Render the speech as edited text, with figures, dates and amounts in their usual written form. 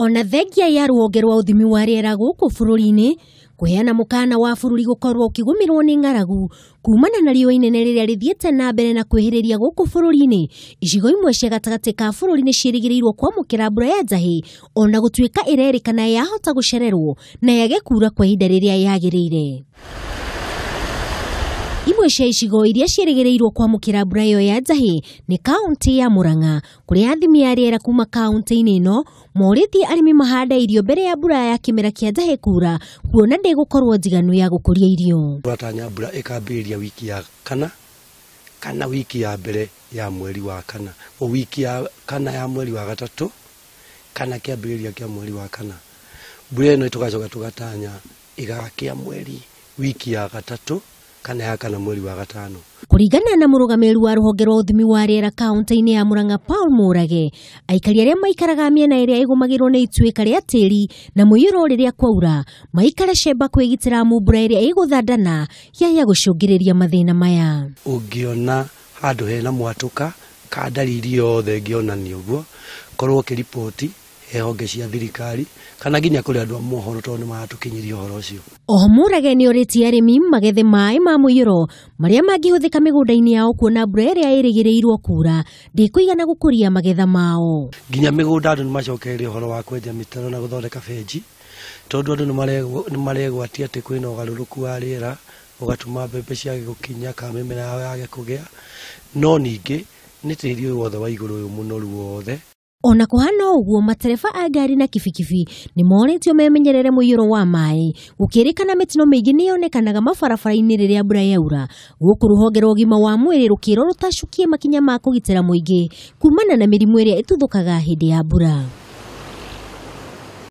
Ona thengia ya ruonge rwa uthimi wa riera guku bururi-ini kuheana mukana wa bururi gukorwo ukigomirwo ni ngaragu kumana na riwa inene riria rithiete na mbere na kwihiriria guku bururi-ini icigo imwe cia gatagati ka bururi ni ciirigirirwo kwamukira mbura ya njahi ona gutuika irerikana yahota gucererwo na yage kura kwa ihinda riria yagiriire. Imwe cia icigo iria ciirigirirwo kwamukira mbura iyo ya njahi ni kaunti ya Murang'a kuria athimi ya riera kuma kaunti-ini ino moriti arimi mahanda irio mbere ya mbura ya kimera kia njahi kura kuona ndigukorwo njiganu ya gukuria irio. Turatanya mbura ikambiriria wiki ya kana kana wiki ya mbere ya mweri wa kana o wiki ya kana ya mweri wa gatatu kana kiambiriria kia mweri wa kana. Mbura ino tugacoka tugatanya igakia mweri wiki ya gatatu kana haka na mweri wa gatano. Kuringana na murugameli wa ruhonge rwa uthimi wa riera kaunti-ini ya Murang'a Paul Murage, aikari aria maikaraga miena iria igumagirwo ni ituika ria tiri na muiyuro riria kwaura maikara cemba kwigitira mbura iria iguthandana yaya gucungiriria mathina maya. Ungiona handu hena mwatuka ka dalili yothe ngionani uguo korwo kiripoti honge cia thirikari kana nginya kuri andu a mohoro tondu maratukinyiria uhoro ucio. Oho Murage ni uriti arimi magethe mai ma muiyuro maria mangihuthika migunda-ini yao kuona mbura iria irigirirwo kura ndikuigana gukuria magetha mao. Nginya migunda andu nimacokereria uhoro wa kwenja mitaro na guthondeka benji tondu andu nimaregwatia ati kwina ugaruruku wa riera ugatuma mbembe ciage gukinya ka mimera yage kugia no ningi ni tiri uyu wothe wa iguru uyu munoru wothe. Ona kuhana uguo matereba a ngari na kibikibi ni moretio memenyerere muiyuro wa mai gukirikana mitino miingi ni yonekanaga mabarabara-ini riria mbura yaura guku ruhonge rwa ugima wa mwiri rukirwo rutacukie makinya ma kugitira muingi kumana na mirimu iria ituthukaga hindi ya mbura.